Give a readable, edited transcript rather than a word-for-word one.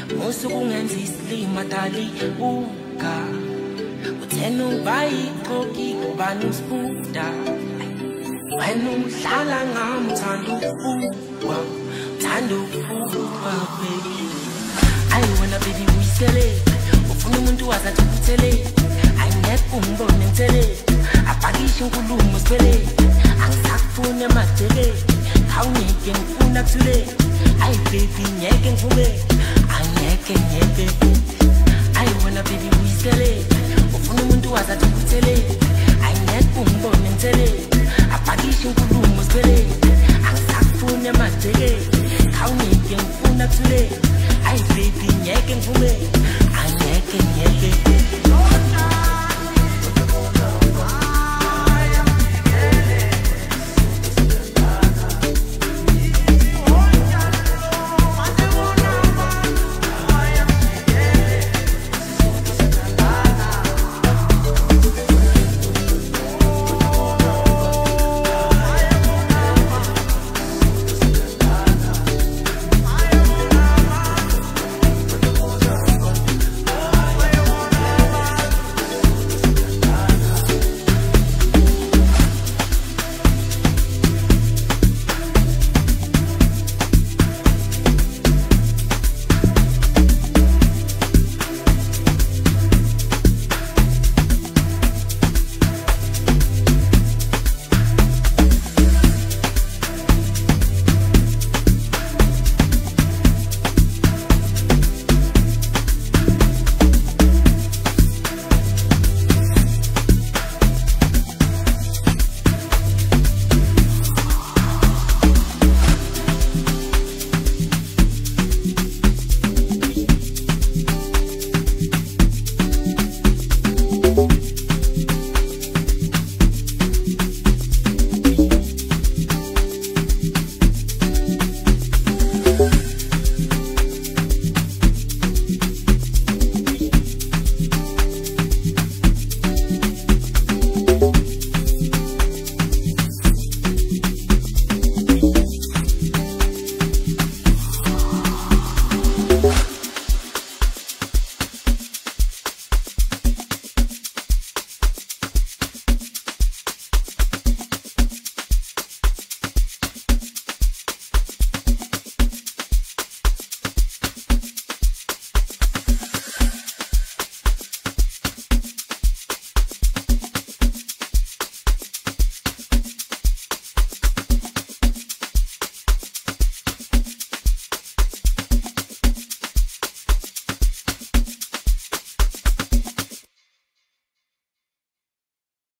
I wanna baby we celebrate. Ufuna umuntu wazathukuthele. I need umbone ngithele. Apakishe inkulumo sibele. Angisafuni amajele. Awungeke ngifuna kuthule. I baby ngeke ngivume. Angeke ngeke. I wanna baby we celebrate. Ufuna umuntu wazathukuthele. I need umbone ngithele. Apakishe inkulumo sibele. Angisafuni amajele. Awungeke ngifuna kuthule. I baby, I can do it.